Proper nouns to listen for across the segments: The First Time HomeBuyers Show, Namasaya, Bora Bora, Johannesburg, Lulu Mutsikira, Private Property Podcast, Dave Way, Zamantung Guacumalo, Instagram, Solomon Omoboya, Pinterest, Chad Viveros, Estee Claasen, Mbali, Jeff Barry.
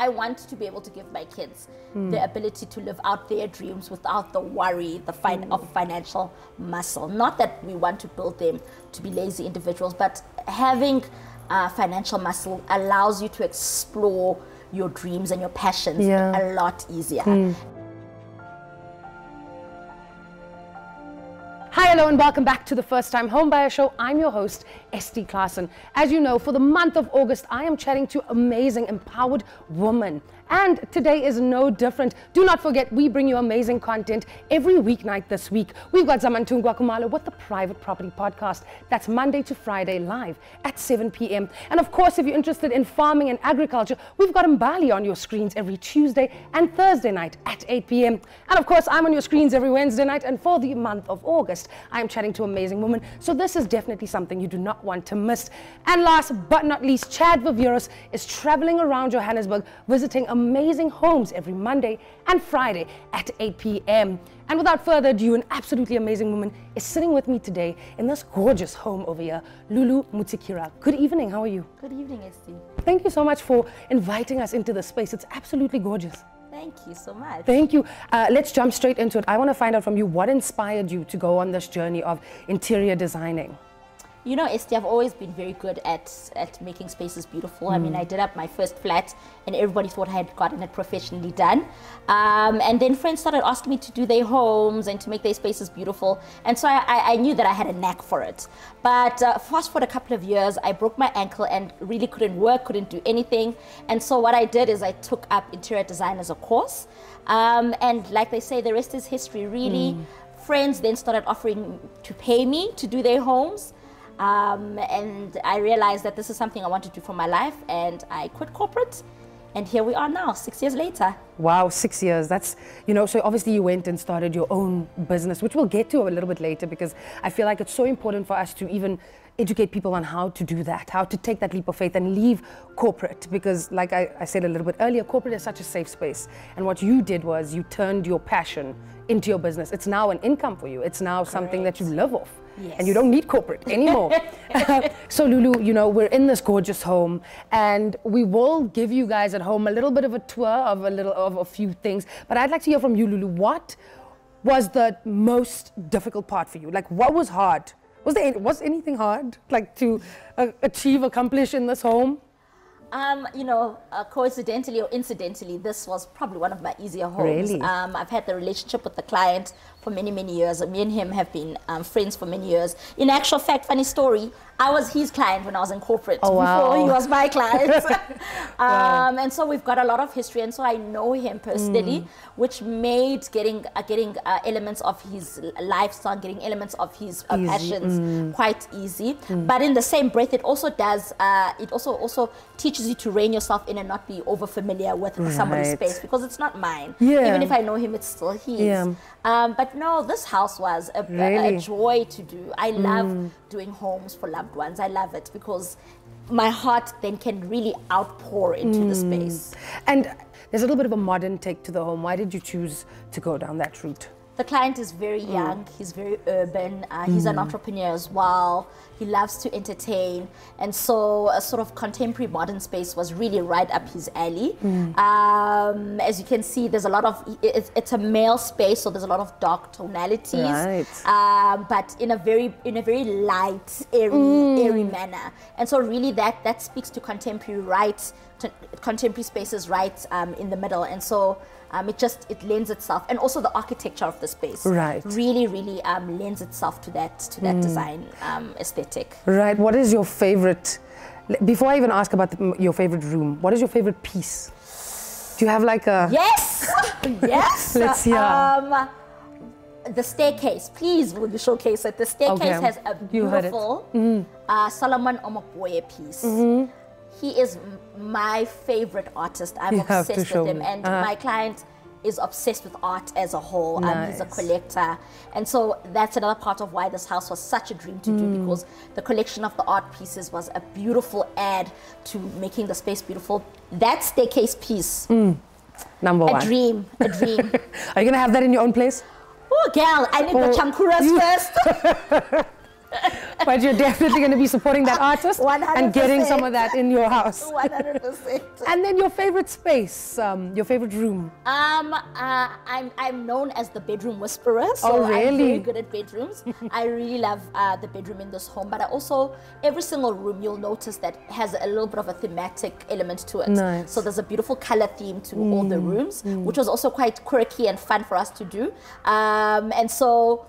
I want to be able to give my kids the ability to live out their dreams without the worry of financial muscle. Not that we want to build them to be lazy individuals, but having financial muscle allows you to explore your dreams and your passions a lot easier. Hi, hello, and welcome back to the First Time HomeBuyers Show. I'm your host, Estee Claasen. As you know, for the month of August, I am chatting to amazing, empowered women. And today is no different. Do not forget, we bring you amazing content every weeknight this week. We've got Zamantung Guacumalo with the Private Property Podcast. That's Monday to Friday live at 7 p.m. And of course, if you're interested in farming and agriculture, we've got Mbali on your screens every Tuesday and Thursday night at 8 p.m. And of course, I'm on your screens every Wednesday night. And for the month of August, I'm chatting to amazing women, so this is definitely something you do not want to miss. And last but not least, Chad Viveros is traveling around Johannesburg, visiting amazing homes every Monday and Friday at 8 p.m. And without further ado, an absolutely amazing woman is sitting with me today in this gorgeous home over here, Lulu Mutsikira. Good evening, how are you? Good evening, Estee. Thank you so much for inviting us into this space. It's absolutely gorgeous. Thank you so much. Thank you. Let's jump straight into it. I want to find out from you, what inspired you to go on this journey of interior designing? You know, Estee, I've always been very good at making spaces beautiful. I mean, I did up my first flat and everybody thought I had gotten it professionally done. And then friends started asking me to do their homes and to make their spaces beautiful. And so I knew that I had a knack for it. But fast forward a couple of years, I broke my ankle and really couldn't work, couldn't do anything. And so what I did is I took up interior design as a course. And like they say, the rest is history, really. Friends then started offering to pay me to do their homes. And I realized that this is something I want to do for my life, and I quit corporate, and here we are now, 6 years later. Wow, 6 years, that's, you know, so obviously you went and started your own business, which we'll get to a little bit later, because I feel like it's so important for us to even educate people on how to do that, how to take that leap of faith and leave corporate, because like I said a little bit earlier, corporate is such a safe space, and what you did was you turned your passion into your business. It's now an income for you, it's now something that you live off. Yes. And you don't need corporate anymore. So Lulu, you know, we're in this gorgeous home, and we will give you guys at home a little bit of a tour of a few things. But I'd like to hear from you, Lulu. What was the most difficult part for you? Like, what was hard? Was anything hard? Like to achieve, accomplish in this home? You know, coincidentally or incidentally, this was probably one of my easier homes. Really? I've had the relationship with the client for many, many years. Me and him have been friends for many years. In actual fact, funny story, I was his client when I was in corporate. Oh, wow. Before he was my client. Wow. And so we've got a lot of history, and so I know him personally, which made getting elements of his lifestyle, getting elements of his passions quite easy. But in the same breath, it also does, it also teaches you to rein yourself in and not be over familiar with somebody's space, because it's not mine. Yeah. Even if I know him, it's still his. Yeah. But no, this house was a joy to do. I love doing homes for loved ones. I love it because my heart then can really outpour into the space. And there's a little bit of a modern take to the home. Why did you choose to go down that route? The client is very young, he's very urban, he's an entrepreneur as well, he loves to entertain, and so a sort of contemporary modern space was really right up his alley. As you can see, there's a lot of, it's a male space, so there's a lot of dark tonalities, but in a very light, airy manner. And so really that speaks to contemporary contemporary spaces right in the middle, and so it lends itself, and also the architecture of the space really lends itself to that design aesthetic. Right. What is your favorite, before I even ask about your favorite room, what is your favorite piece? Do you have like a... Yes! Yes! Let's hear. The staircase, please will you showcase it? The staircase has a beautiful Solomon Omoboya piece. He is my favorite artist. I'm obsessed with him, and my client is obsessed with art as a whole. He's a collector, and so that's another part of why this house was such a dream to do, because the collection of the art pieces was a beautiful add to making the space beautiful. That staircase piece, number one. A dream. Are you gonna have that in your own place? Oh, girl, I need the chankuras first. But you're definitely going to be supporting that artist 100%. And getting some of that in your house. 100%. And then your favorite space, your favorite room. I'm known as the bedroom whisperer, so I'm very good at bedrooms. I really love the bedroom in this home, but I also, every single room you'll notice that has a little bit of a thematic element to it. Nice. So there's a beautiful color theme to all the rooms, which was also quite quirky and fun for us to do. And so,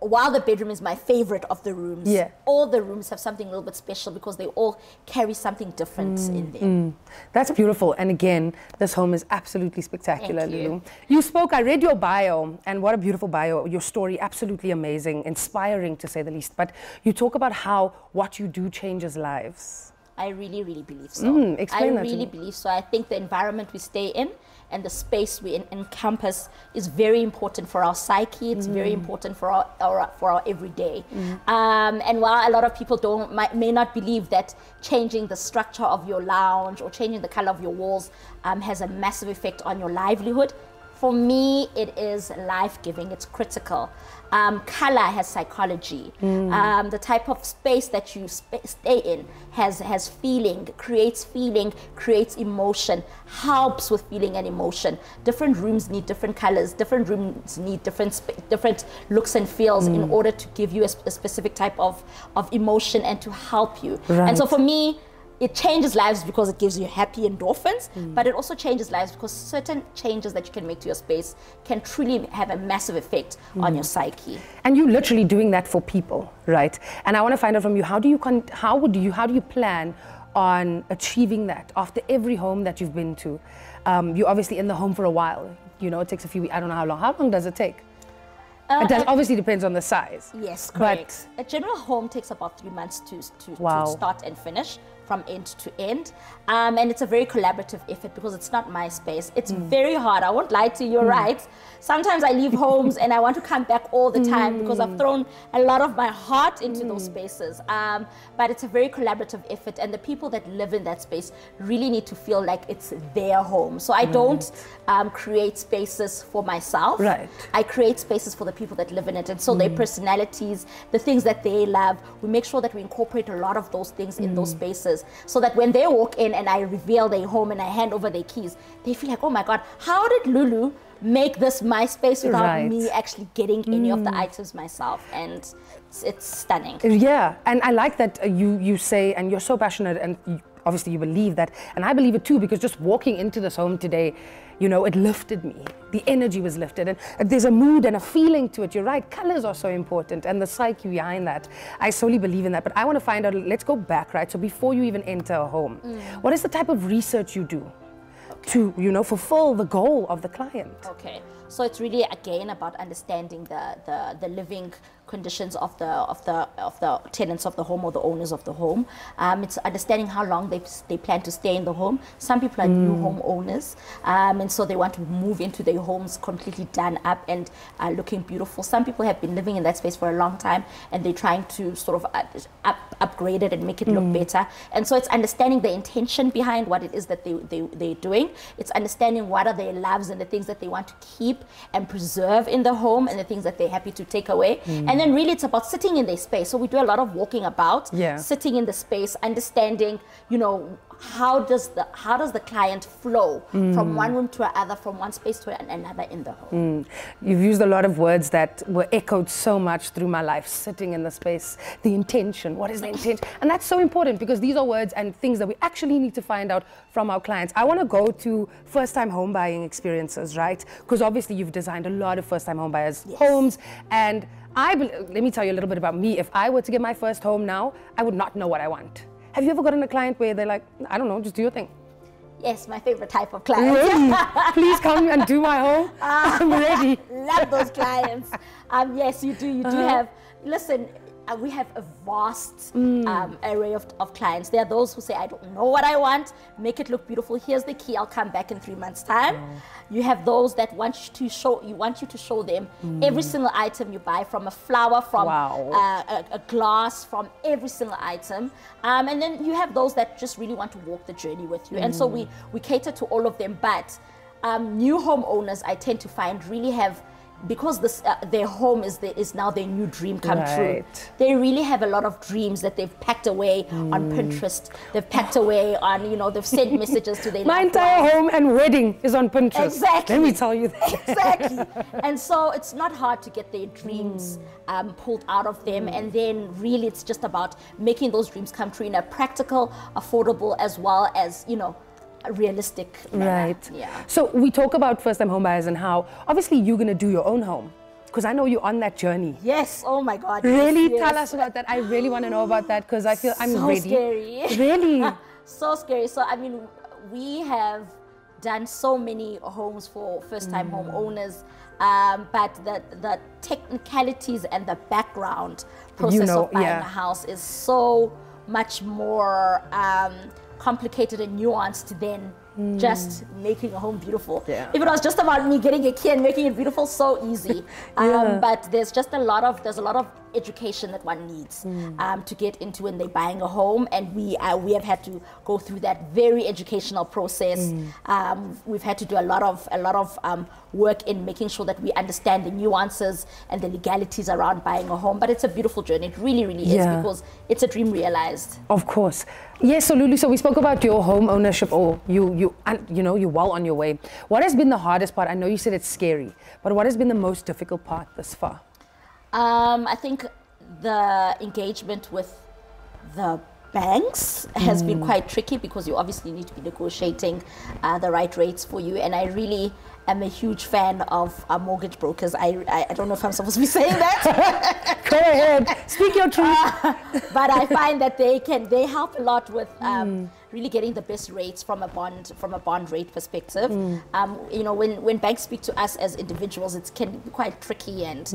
while the bedroom is my favorite of the rooms, all the rooms have something a little bit special because they all carry something different in them. That's beautiful. And again, this home is absolutely spectacular, Lulu. You spoke, I read your bio, and what a beautiful bio. Your story, absolutely amazing, inspiring to say the least. But you talk about how what you do changes lives. I really, really believe so. Explain that to me. I really believe so. I think the environment we stay in and the space we encompass is very important for our psyche. It's very important for our everyday. And while a lot of people don't may not believe that changing the structure of your lounge or changing the color of your walls has a massive effect on your livelihood, for me, it is life-giving. It's critical. Color has psychology. The type of space that you stay in has feeling, creates feeling, creates emotion, helps with feeling and emotion. Different rooms need different colors. Different rooms need different looks and feels in order to give you a specific type of emotion and to help you. Right. And so for me, it changes lives because it gives you happy endorphins, but it also changes lives because certain changes that you can make to your space can truly have a massive effect on your psyche. And you're literally doing that for people, right? And I want to find out from you, how do you plan on achieving that after every home that you've been to? You're obviously in the home for a while. You know, it takes a few weeks. I don't know how long. How long does it take? It does, obviously depends on the size. Yes, correct. But a general home takes about 3 months to start and finish, from end to end. And it's a very collaborative effort because it's not my space. It's very hard. I won't lie to you, you're right. Sometimes I leave homes and I want to come back all the time because I've thrown a lot of my heart into those spaces. But it's a very collaborative effort, and the people that live in that space really need to feel like it's their home. So I don't create spaces for myself. Right. I create spaces for the people that live in it. And so their personalities, the things that they love, we make sure that we incorporate a lot of those things in those spaces, so that when they walk in and I reveal their home and I hand over their keys, they feel like, oh my God, how did Lulu make this my space without me actually getting any of the items myself? And it's stunning. Yeah, and I like that you say, and you're so passionate, and obviously you believe that, and I believe it too, because just walking into this home today, you know, it lifted me. The energy was lifted, and there's a mood and a feeling to it. You're right, colors are so important, and the psyche behind that. I solely believe in that, but I want to find out, let's go back, right? So before you even enter a home, what is the type of research you do to, you know, fulfill the goal of the client? Okay, so it's really, again, about understanding the living conditions of the tenants of the home or the owners of the home. It's understanding how long they plan to stay in the home. Some people are new homeowners, and so they want to move into their homes completely done up and looking beautiful. Some people have been living in that space for a long time, and they're trying to sort of upgrade it and make it look better. And so it's understanding the intention behind what it is that they're doing. It's understanding what are their loves and the things that they want to keep and preserve in the home, and the things that they're happy to take away. And then really it's about sitting in their space. So we do a lot of walking about, sitting in the space, understanding, you know, how does the client flow from one room to another, from one space to another in the home. You've used a lot of words that were echoed so much through my life. Sitting in the space, the intention, what is the intention? And that's so important, because these are words and things that we actually need to find out from our clients. I want to go to first-time home buying experiences, right? Because obviously you've designed a lot of first-time home buyers' homes, and let me tell you a little bit about me. If I were to get my first home now, I would not know what I want. Have you ever gotten a client where they're like, I don't know, just do your thing? Yes, my favorite type of client. Really? Please come and do my home. I'm ready. Love those clients. Yes, you do have. Listen, we have a vast array of clients. There are those who say, I don't know what I want, make it look beautiful, here's the key, I'll come back in 3 months' time. You have those that want you to show them every single item you buy, from a flower, from a glass, from every single item. And then you have those that just really want to walk the journey with you. And so we cater to all of them, but new homeowners, I tend to find, really have because this, their home is now their new dream come true. They really have a lot of dreams that they've packed away on Pinterest. They've packed away on, you know, they've sent messages to their my entire wife. Home and wedding is on Pinterest. Exactly. Let me tell you that. Exactly. And so it's not hard to get their dreams pulled out of them. And then really it's just about making those dreams come true in a practical, affordable, as well as, you know, realistic manner. Right. Yeah. So we talk about first-time homebuyers and how obviously you're going to do your own home, because I know you're on that journey. Yes. Oh my God. Really, yes, tell us about that. I really want to know about that, because I feel I'm ready. So scary. Really. So scary. So I mean, we have done so many homes for first-time homeowners, but the technicalities and the background process of buying a house is so much more complicated and nuanced than just making a home beautiful. Yeah. If it was just about me getting a key and making it beautiful, so easy. But there's just a lot of education that one needs to get into when they're buying a home, and we have had to go through that very educational process. We've had to do a lot of work in making sure that we understand the nuances and the legalities around buying a home. But it's a beautiful journey. It really, really is, because it's a dream realized. Of course. Yes. So Lulu, so we spoke about your home ownership, or you know, you're well on your way. What has been the hardest part? I know you said it's scary, but what has been the most difficult part thus far? I think the engagement with the banks has been quite tricky, because you obviously need to be negotiating the right rates for you. And I really am a huge fan of mortgage brokers. I don't know if I'm supposed to be saying that. Go ahead, speak your truth. But I find that they help a lot with really getting the best rates from a bond rate perspective. You know, when banks speak to us as individuals, it can be quite tricky, and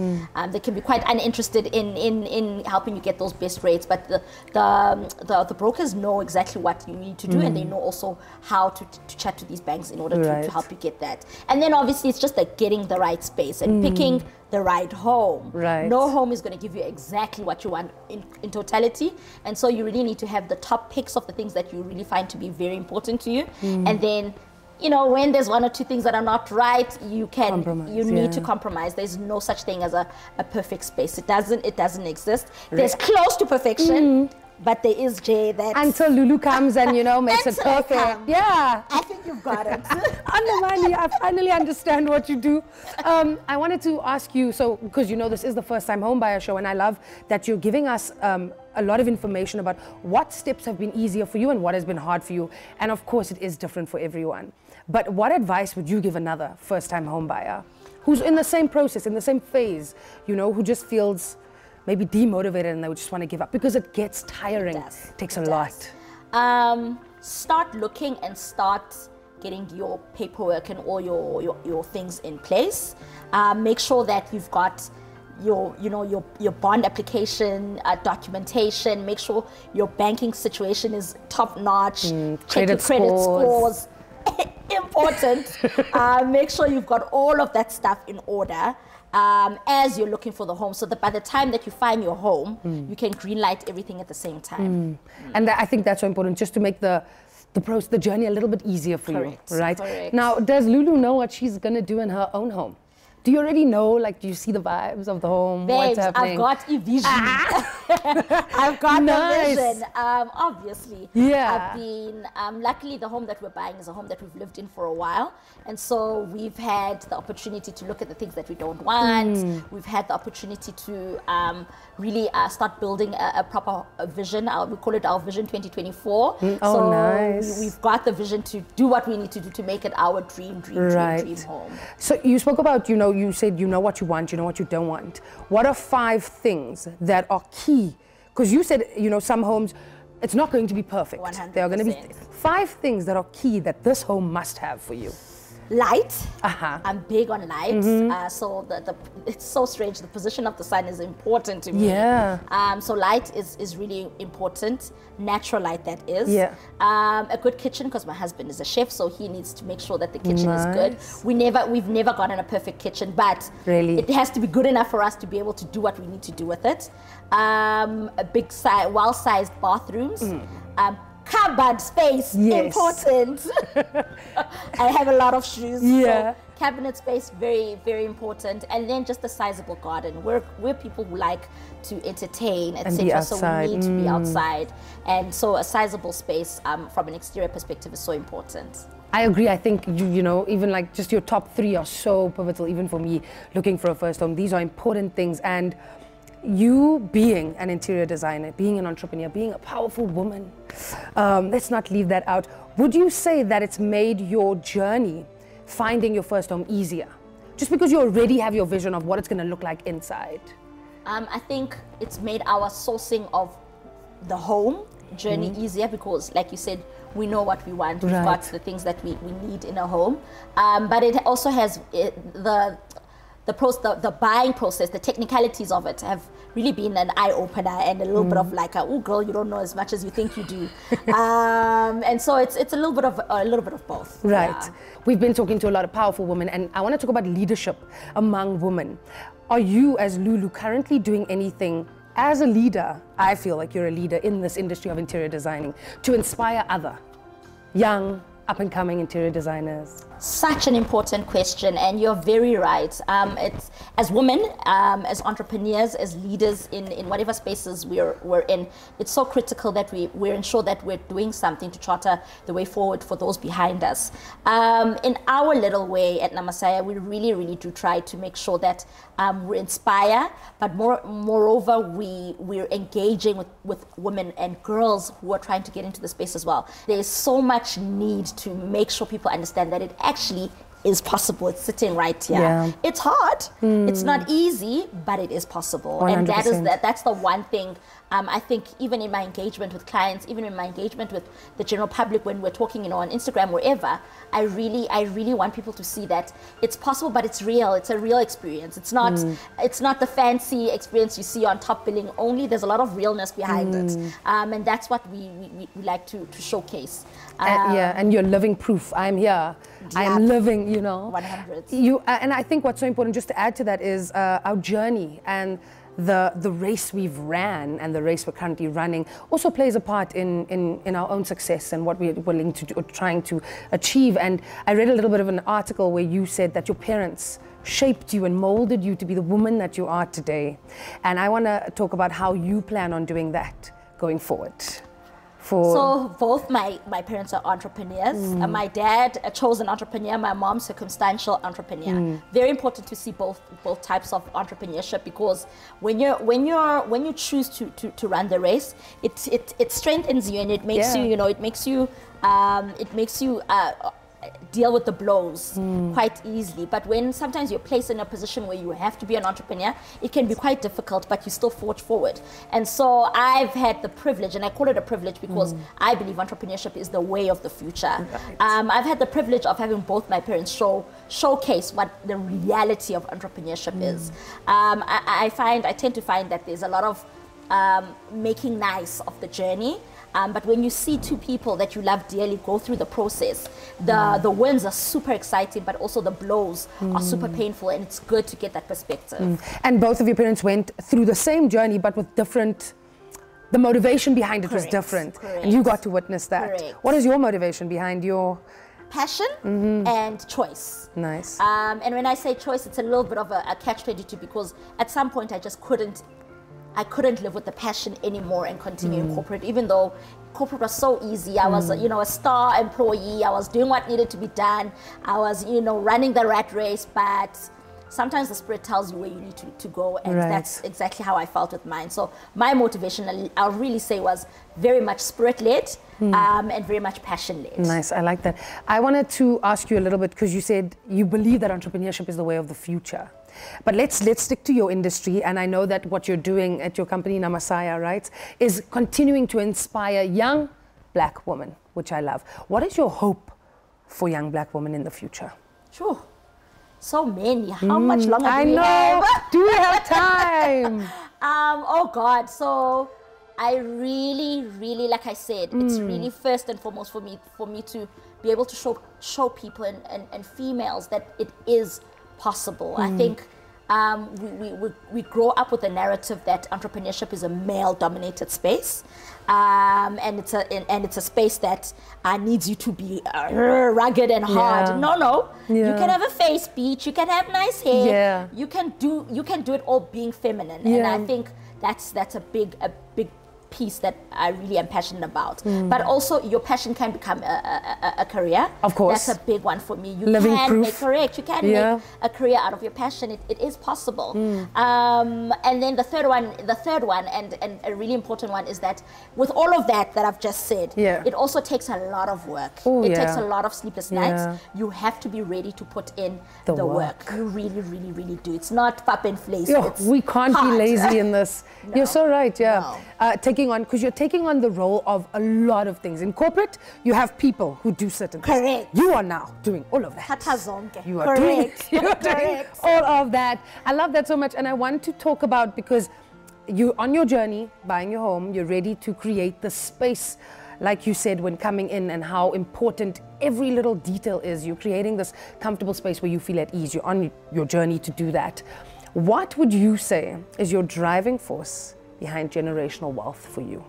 they can be quite uninterested in helping you get those best rates. But the brokers know exactly what you need to do, and they know also how to chat to these banks in order to help you get that. And then obviously it's just like getting the right space and picking the right home. Right. No home is going to give you exactly what you want in totality, and so you really need to have the top picks of the things that you really find to be very important to you, and then, you know, when there's one or two things that are not right, you can need to compromise. There's no such thing as a perfect space. It doesn't exist. Right. There's close to perfection, but there is until Lulu comes and, you know, makes it perfect. Yeah. I think you've got it. Undermani, I finally understand what you do. I wanted to ask you, so, because you know this is the First Time Homebuyer Show, and I love that you're giving us a lot of information about what steps have been easier for you and what has been hard for you. And of course it is different for everyone. But what advice would you give another First Time Homebuyer who's in the same process, in the same phase, you know, who just feels maybe demotivated and they would just want to give up because it gets tiring? It takes a lot. Start looking and start getting your paperwork and all your things in place. Make sure that you've got your bond application, documentation. Make sure your banking situation is top notch. Check your credit scores. Important. Make sure you've got all of that stuff in order as you're looking for the home, so that by the time that you find your home, you can green light everything at the same time. And I think that's so important, just to make the journey a little bit easier for you, right? Correct. Now, does Lulu know what she's going to do in her own home? Do you already know, like, do you see the vibes of the home? Babes, what's happening? I've got a vision. I've got a vision, obviously. Yeah. I've been, luckily the home that we're buying is a home that we've lived in for a while. And so we've had the opportunity to look at the things that we don't want. We've had the opportunity to really start building a proper vision. We call it our Vision 2024. So we've got the vision to do what we need to do to make it our dream home. So you spoke about, you know, you said you know what you want, you know what you don't want. What are 5 things that are key? Because you said, you know, some homes, it's not going to be perfect. 100%. There are going to be 5 things that are key that this home must have for you. Light. I'm big on light. So it's so strange. The position of the sun is important to me. Yeah. So light is really important. Natural light, that is. Yeah. A good kitchen, because my husband is a chef, so he needs to make sure that the kitchen is good. We've never gotten a perfect kitchen, but really it has to be good enough for us to be able to do what we need to do with it. A big, well-sized bathrooms. Cupboard space, important. I have a lot of shoes. Yeah. So Cabinet space, very, very important. And then just a sizable garden. We're people who like to entertain, etc. So we need to be outside. And so a sizable space from an exterior perspective is so important. I agree. I think, you know, even like just your top three are so pivotal, even for me, looking for a first home. These are important things. And you being an interior designer, being an entrepreneur, being a powerful woman, let's not leave that out. Would you say that it's made your journey finding your first home easier, just because you already have your vision of what it's going to look like inside? I think it's made our sourcing of the home journey easier because, like you said, we know what we want, we've got the things that we need in a home. But it also has the buying process, the technicalities of it have really been an eye-opener and a little bit of like, oh girl, you don't know as much as you think you do. And so it's a little bit of both. Right. Yeah. We've been talking to a lot of powerful women, and I want to talk about leadership among women. Are you, as Lulu, currently doing anything as a leader? I feel like you're a leader in this industry of interior designing to inspire other young, up-and-coming interior designers? Such an important question, and you're very right. It's, as women, as entrepreneurs, as leaders in whatever spaces we're in, it's so critical that we ensure that we're doing something to charter the way forward for those behind us. In our little way at Namasaya, we really, really do try to make sure that we inspire, but moreover, we're engaging with women and girls who are trying to get into the space as well. There's so much need to make sure people understand that it actually is possible. It's sitting right here. Yeah. It's hard. It's not easy, but it is possible. 100%. And that's the one thing I think, even in my engagement with clients, even in my engagement with the general public, when we're talking, you know, on Instagram, wherever, I really want people to see that it's possible, but it's real. It's a real experience. It's not the fancy experience you see on top billing only. There's a lot of realness behind it, and that's what we like to showcase. And you're living proof. I'm here. Yeah. I'm living. You know, 100. And I think what's so important, just to add to that, is our journey and the race we've ran and the race we're currently running also plays a part in our own success and what we're willing to do or trying to achieve. And I read a little bit of an article where you said that your parents shaped you and molded you to be the woman that you are today. And I want to talk about how you plan on doing that going forward. So both my parents are entrepreneurs. My dad chose an entrepreneur, my mom circumstantial entrepreneur. Very important to see both types of entrepreneurship, because when you choose to run the race, it strengthens you, and it makes you deal with the blows quite easily. But when sometimes you're placed in a position where you have to be an entrepreneur, it can be quite difficult, but you still forge forward. And so I've had the privilege, and I call it a privilege because I believe entrepreneurship is the way of the future. Right. I've had the privilege of having both my parents showcase what the reality of entrepreneurship is. I tend to find that there's a lot of making nice of the journey. But when you see two people that you love dearly go through the process, the wins are super exciting, but also the blows are super painful, and it's good to get that perspective. And both of your parents went through the same journey, but with different, the motivation behind it was different. Correct. And you got to witness that. Correct. What is your motivation behind your... Passion and choice. Nice. And when I say choice, it's a little bit of a catch-22, because at some point I just couldn't live with the passion anymore and continue in corporate, even though corporate was so easy. I was, a star employee. I was doing what needed to be done. I was, running the rat race, but sometimes the spirit tells you where you need to go, and that's exactly how I felt with mine. So my motivation, I'll really say, was very much spirit-led and very much passion-led. Nice, I like that. I wanted to ask you a little bit, because you said you believe that entrepreneurship is the way of the future. But let's stick to your industry, and I know that what you're doing at your company, Namasaya, right, is continuing to inspire young black women, which I love. What is your hope for young black women in the future? Sure. So many. How much longer do we have? Do we have time? Oh God. So I really, really, like I said, it's really first and foremost for me to be able to show people and females that it is possible. I think we grow up with a narrative that entrepreneurship is a male-dominated space, and it's a space that needs you to be rugged and hard. Yeah. No, yeah. You can have a face beat, you can have nice hair, yeah. you can do it all being feminine, yeah. And I think that's a big piece that I really am passionate about. Mm. But also, your passion can become a career. Of course, that's a big one for me. You Living can proof. Make correct. You can yeah. make a career out of your passion. It is possible. Mm. And then the third one, and a really important one is that with all of that I've just said, yeah. it also takes a lot of work. Ooh, it yeah. takes a lot of sleepless nights. Yeah. You have to be ready to put in the work. You really, really, really do. It's not pap and flace. Yo, we can't hard. Be lazy in this. No. You're so right. Yeah. No. Because you're taking on the role of a lot of things. In corporate, you have people who do certain things. Correct. You are now doing all of that. You are Correct. Doing, you are doing all of that. I love that so much, and I want to talk about, because you're on your journey, buying your home, you're ready to create the space, like you said, when coming in, and how important every little detail is. You're creating this comfortable space where you feel at ease. You're on your journey to do that. What would you say is your driving force behind generational wealth for you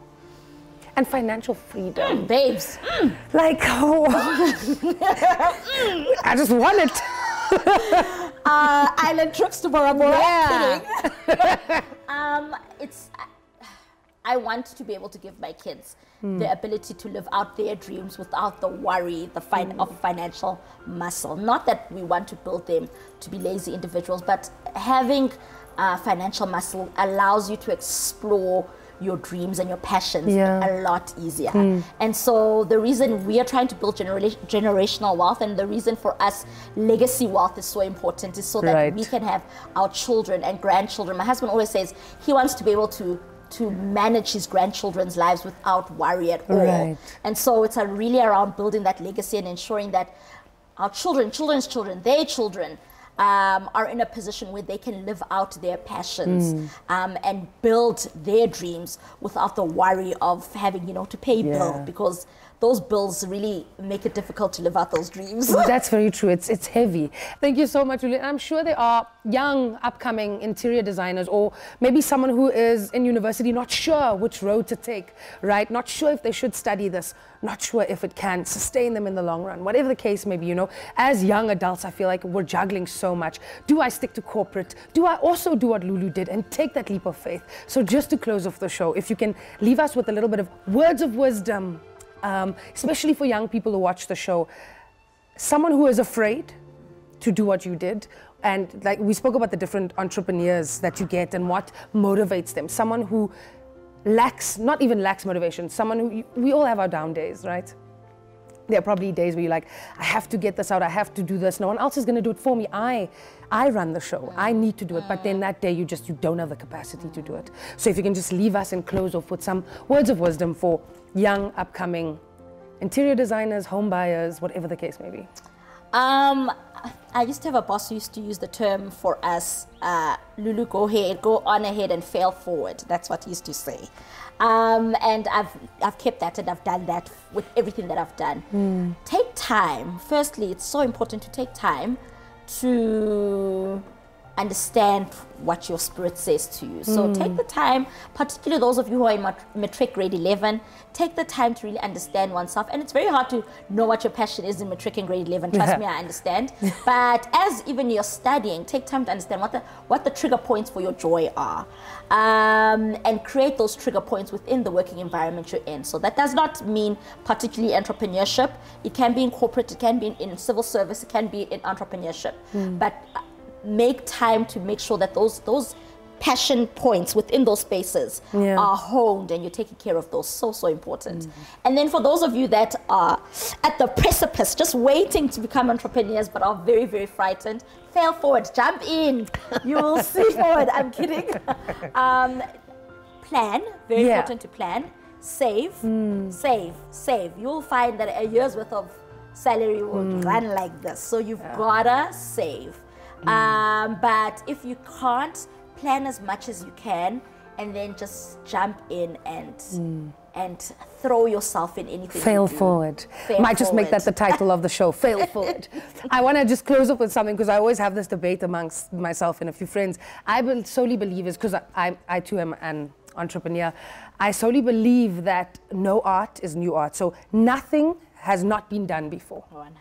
and financial freedom? Babes. Mm. Like, oh, I just want it. Island trips to Bora Bora. Yeah. I want to be able to give my kids the ability to live out their dreams without the worry of financial muscle. Not that we want to build them to be lazy individuals, but having financial muscle allows you to explore your dreams and your passions yeah. a lot easier. Mm. And so the reason we are trying to build generational wealth, and the reason for us legacy wealth is so important, is so that right. we can have our children and grandchildren. My husband always says he wants to be able to manage his grandchildren's lives without worry at all. Right. And so it's really around building that legacy and ensuring that our children, children's children, their children, are in a position where they can live out their passions and build their dreams without the worry of having, to pay a bill, because those bills really make it difficult to live out those dreams. That's very true. It's heavy. Thank you so much, Lulu. I'm sure there are young, upcoming interior designers, or maybe someone who is in university, not sure which road to take, right? Not sure if they should study this, not sure if it can sustain them in the long run, whatever the case may be. As young adults, I feel like we're juggling so much. Do I stick to corporate? Do I also do what Lulu did and take that leap of faith? So just to close off the show, if you can leave us with a little bit of words of wisdom, especially for young people who watch the show, someone who is afraid to do what you did, and like we spoke about the different entrepreneurs that you get and what motivates them, someone who not even lacks motivation, someone who, we all have our down days, right? There are probably days where you're like, I have to get this out, I have to do this, no one else is going to do it for me, I run the show, I need to do it, but then that day you don't have the capacity to do it. So if you can just leave us and close off with some words of wisdom for young, upcoming interior designers, home buyers, whatever the case may be. I used to have a boss who used to use the term for us, Lulu, go on ahead and fail forward. That's what he used to say. And I've kept that, and I've done that with everything that I've done. Mm. Take time. Firstly, it's so important to take time to understand what your spirit says to you. So take the time, particularly those of you who are in Matric Grade 11, take the time to really understand oneself. And it's very hard to know what your passion is in Matric and Grade 11. Trust me, I understand. But as even you're studying, take time to understand what the trigger points for your joy are. And create those trigger points within the working environment you're in. So that does not mean particularly entrepreneurship. It can be in corporate, it can be in civil service, it can be in entrepreneurship. Mm. But make time to make sure that those passion points within those spaces are honed, and you're taking care of those. So important. Mm-hmm. And then for those of you that are at the precipice, just waiting to become entrepreneurs but are very, very frightened, fail forward, jump in. You will see forward. I'm kidding. Plan. Very important to plan. Save. Save. You'll find that a year's worth of salary will run like this. So you've gotta save. But if you can't, plan as much as you can, and then just jump in and and throw yourself in anything. Fail forward. Might just make that the title of the show, Fail Forward. I want to just close up with something, because I always have this debate amongst myself and a few friends. I solely believe is, because I too am an entrepreneur, I solely believe that no art is new art. So nothing has not been done before. 100.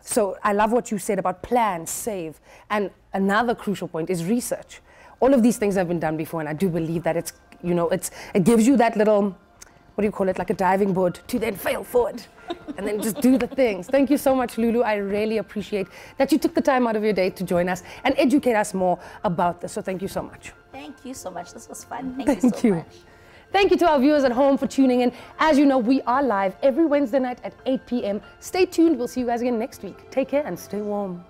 So I love what you said about plan, save. And another crucial point is research. All of these things have been done before, and I do believe that it's, you know, it gives you that little, what do you call it, like a diving board to then fail forward and then just do the things. Thank you so much, Lulu. I really appreciate that you took the time out of your day to join us and educate us more about this. So thank you so much. Thank you so much. This was fun. Thank you so much. Thank you to our viewers at home for tuning in. As you know, we are live every Wednesday night at 8 p.m. Stay tuned. We'll see you guys again next week. Take care and stay warm.